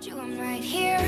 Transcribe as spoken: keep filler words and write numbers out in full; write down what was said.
told you I'm right here.